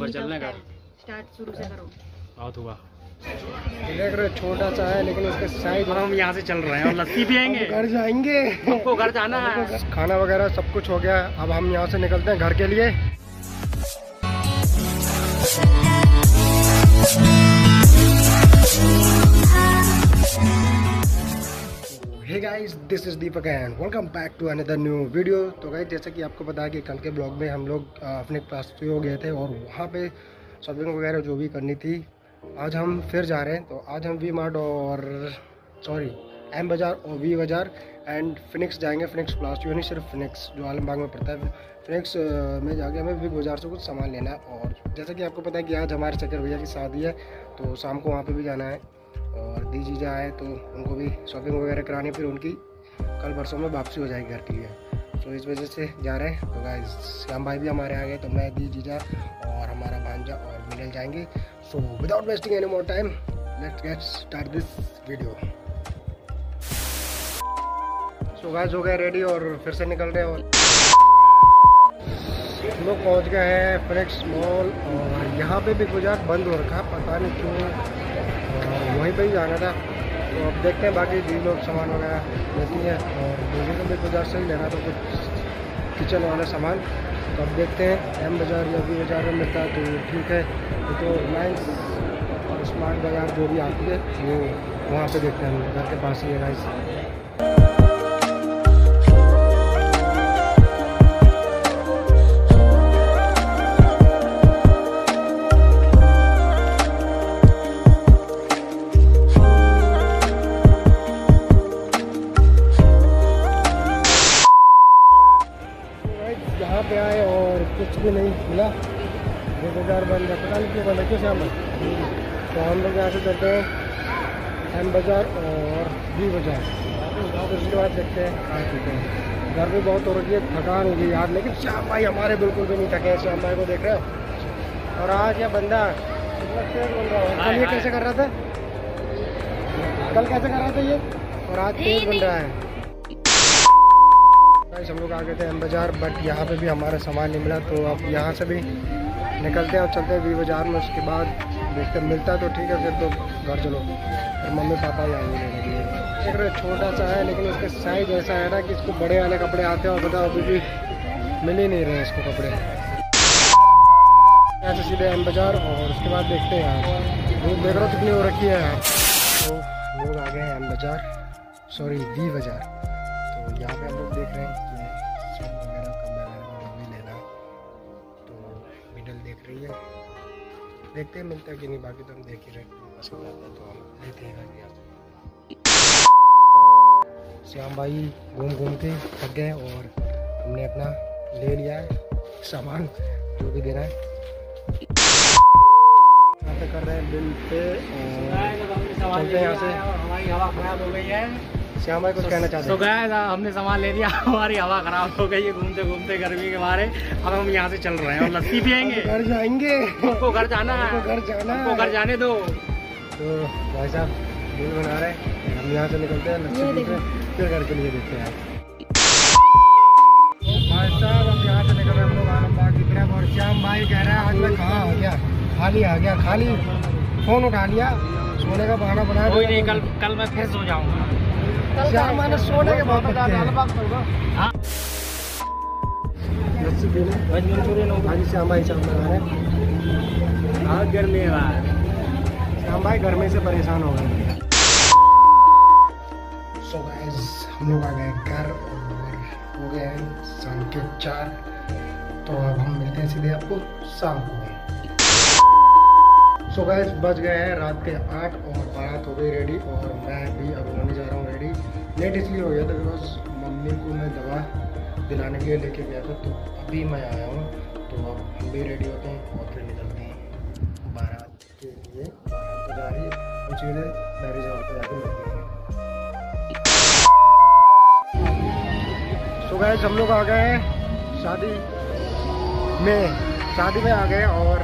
ऊपर चलने का स्टार्ट शुरू से करो। बहुत हुआ, छोटा सा है लेकिन उसके साइज हम यहाँ से चल रहे हैं और लस्सी पियेंगे, घर जाएंगे, हमको घर जाना है। खाना वगैरह सब कुछ हो गया, अब हम यहाँ से निकलते हैं घर के लिए। Hey guys, this is Deepak and welcome back to another new video. तो गाइस, जैसा कि आपको पता है कि कल के ब्लॉग में हम लोग अपने क्लास हो गए थे और वहाँ पे शॉपिंग वगैरह जो भी करनी थी, आज हम फिर जा रहे हैं। तो आज हम एम बाज़ार और वी बाज़ार एंड फिनिक्स जाएंगे। फिनिक्स प्लास्टियो नहीं, सिर्फ फिनिक्स जो आलमबाग में पड़ता है, फिनिक्स में जाके हमें वी बाज़ार से कुछ सामान लेना है। और जैसा कि आपको पता है कि आज हमारे चक्कर भैया की शादी है, तो शाम को वहाँ पे भी जाना है और दी जीजा आए तो उनको भी शॉपिंग वगैरह करानी, फिर उनकी कल परसों में वापसी हो जाएगी घर के लिए। तो इस वजह से जा रहे हैं। तो गाइस, श्याम भाई भी हमारे आ गए, तो मैं, दी जीजा और हमारा भांजा और मिलन जाएंगे। So without wasting any more time, let's get start this video. So guys, हो गए रेडी और फिर से निकल रहे हैं। और हम लोग पहुँच गए हैं फिनिक्स मॉल और यहाँ पर भी बाजार बंद हो रखा, पता नहीं क्यों, वहीं पर ही जाना था। तो अब देखते हैं, बाकी जी लोग सामान वगैरह लेती हैं और मुझे तो बिग बाज़ार से ही लेना था कुछ किचन वाला सामान। तो अब देखते हैं एम बाज़ार या वी बाज़ार में मिलता है तो ठीक है, तो रिलायंस और स्मार्ट बाज़ार जो भी आती है वो वहाँ पे देखते हैं, घर के पास ही है गाइस। कुछ भी नहीं मिला, ये बाज़ार बंद है, पता नहीं क्यों बंद है, क्यों शाम। तो हम लोग यहाँ से चलते हैं एम बाज़ार और वी बाज़ार, उसके बाद देखते हैं आ चुके हैं। घर भी बहुत हो रही है, थकान हो गई यार, लेकिन श्याम भाई हमारे बिल्कुल भी नहीं थके। श्याम भाई को देख रहे हो, और आज यह बंदा कल ये कैसे कर रहा था, कल कैसे कर रहा था ये, और आज तेज बन रहा है। हम लोग आ गए थे एम बाज़ार, बट यहाँ पे भी हमारा सामान नहीं मिला, तो अब यहाँ से भी निकलते हैं और चलते हैं वी बाज़ार में। उसके बाद देखते मिलता तो ठीक है, फिर तो घर चलो, फिर मम्मी पापा ही आएंगे लेने के लिए। एक छोटा सा है लेकिन उसके साइज ऐसा है ना कि इसको बड़े वाले कपड़े आते हैं, और बताओ अभी भी मिल ही नहीं रहे इसको कपड़े। यहाँ से सीधे एम बाज़ार और उसके बाद देखते हैं यार, धूप देख रहे हो कितनी हो रखी है। तो लोग आ गए हैं एम बाज़ार, सॉरी वी बाज़ार। तो यहाँ पे हम लोग देख रहे हैं कि सब वगैरह कम वगैरह भी लेना, तो मिडल देख रही है, देखते हैं मिलता है कि नहीं, बाकी तो हम देख ही रहे पसंद आता है तो हम लेते हैं। श्याम भाई घूम घूम के थक गए और हमने अपना ले लिया है सामान जो भी देना है। कर रहे हैं बिल पे और चलते हैं यहाँ से, हमारी हवा खराब हो गई है। श्याम भाई कुछ कहना चाहते हैं। तो गाइस, हमने सामान ले लिया, हमारी हवा खराब हो गई है घूमते घूमते गर्मी के मारे। अब हम यहाँ से चल रहे हैं और लस्सी पियेंगे, घर जाएंगे, हमको घर जाना है, हमको घर जाने दो। तो भाई साहब बिल बना रहे हैं, हम यहाँ से निकलते हैं, लस्सी पीते हैं, फिर घर के लिए देखते हैं। भाई साहब हम यहाँ से निकल रहे हैं, हम लोग आलमबाग दिख रहे हैं, और श्याम भाई कह रहे हैं आज मैं कहाँ आ गया, खाली आ गया, खाली फ़ोन उठा लिया, सोने का बहाना बनाया। कोई नहीं, कल मैं फिर सो जाऊँगा, मैंने सोने के बहुत गर्मी है। श्याम भाई गर्मी से परेशान हो गए। सो गाइस, हम लोग आ गए घर और हो गए हैं शाम के 4। तो अब हम मिलते हैं सीधे आपको शाम को। सो गाइस, बज गए हैं रात के 8 और बारात हो गई रेडी, और मैं भी अब होने जा रहा हूँ रेडी। लेट इसलिए हो गया था बिकॉज मम्मी को मैं दवा दिलाने के लिए लेके गया था, तो अभी मैं आया हूँ। तो अब हम भी रेडी होते हैं और फिर निकलते हैं बारात के लिए। बारात तो जा रही है, कुछ चीज़ें मैरिज हॉल पर जाकर मिलती हैं। सो गाइस, हम लोग आ गए हैं शादी में आ गए, और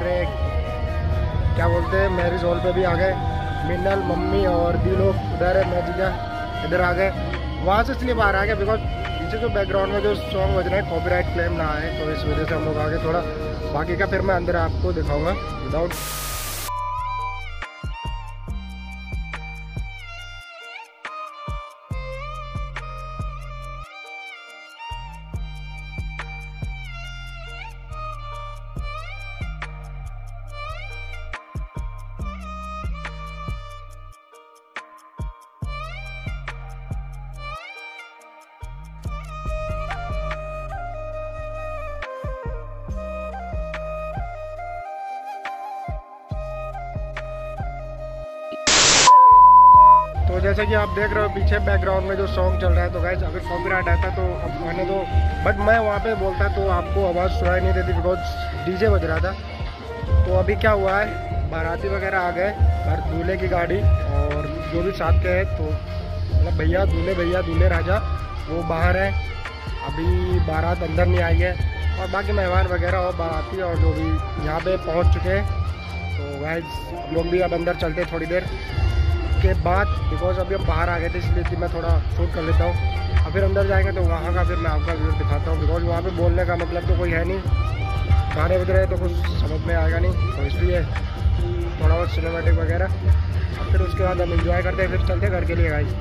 क्या बोलते हैं मैरिज हॉल पे भी आ गए। मिनल मम्मी और दी लोग उधर है, मैं जीजा इधर आ गए। वहाँ से इसलिए बाहर आ गए बिकॉज पीछे जो बैकग्राउंड में जो सॉन्ग बज रहा है कॉपीराइट क्लेम ना आए, तो इस वजह से हम लोग आगे थोड़ा बाकी का फिर मैं अंदर आपको दिखाऊंगा विदाउट। तो जैसे कि आप देख रहे हो पीछे बैकग्राउंड में जो सॉन्ग चल रहा है, तो गाइस अगर कॉपीराइट आता तो अब गाने तो बट मैं वहाँ पे बोलता तो आपको आवाज़ सुनाई नहीं देती बिकॉज डीजे बज रहा था। तो अभी क्या हुआ है, बाराती वगैरह आ गए और दूल्हे की गाड़ी और जो भी साथ के हैं, तो मतलब भैया दूल्हे राजा वो बाहर है, अभी बारात अंदर नहीं आई है और बाकी मेहमान वगैरह और बाराती और जो भी यहाँ पर पहुँच चुके हैं। तो गाइस हम लोग भी अब अंदर चलते हैं थोड़ी देर के बाद बिकॉज अभी हम बाहर आ गए थे, इसलिए कि मैं थोड़ा शूट कर लेता हूँ और फिर अंदर जाएंगे तो वहाँ का फिर मैं आपका व्यू दिखाता हूँ बिकॉज वहाँ पे बोलने का मतलब तो कोई है नहीं, गाने बज रहे तो कुछ समझ में आएगा नहीं, तो इसलिए थोड़ा बहुत सिनेमैटिक वगैरह फिर उसके बाद हम इंजॉय करते हैं, फिर चलते घर के लिए गाइस।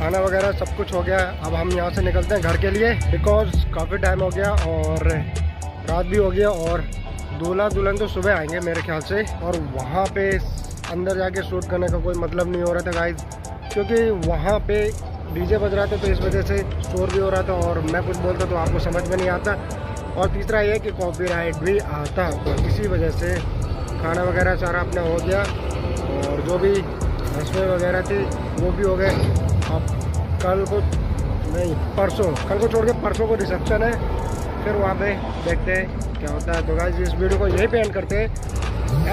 खाना वगैरह सब कुछ हो गया, अब हम यहाँ से निकलते हैं घर के लिए बिकॉज काफ़ी टाइम हो गया और रात भी हो गया और दूल्हा दुल्हन तो सुबह आएंगे मेरे ख्याल से, और वहाँ पे अंदर जाके शूट करने का कोई मतलब नहीं हो रहा था गाइस, क्योंकि वहाँ पे डीजे बज रहा था, तो इस वजह से शोर भी हो रहा था और मैं कुछ बोलता तो आपको समझ में नहीं आता, और तीसरा ये कि कॉपीराइट भी आता, तो इसी वजह से खाना वगैरह सारा अपना हो गया और जो भी रस्में वगैरह थी वो भी हो गए। अब कल को छोड़ के परसों को रिसेप्शन है, फिर वहाँ पे देखते हैं क्या होता है। तो गाइस इस वीडियो को यहीं पे एंड करते हैं।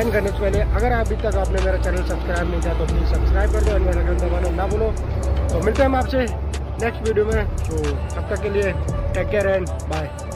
एंड करने से पहले अगर अभी तक आपने मेरा चैनल सब्सक्राइब नहीं किया तो प्लीज़ सब्सक्राइब कर दो और बेल आइकन दबाना ना भूलो। तो मिलते हैं हम आपसे नेक्स्ट वीडियो में, तो तब तक के लिए टेक केयर एंड बाय।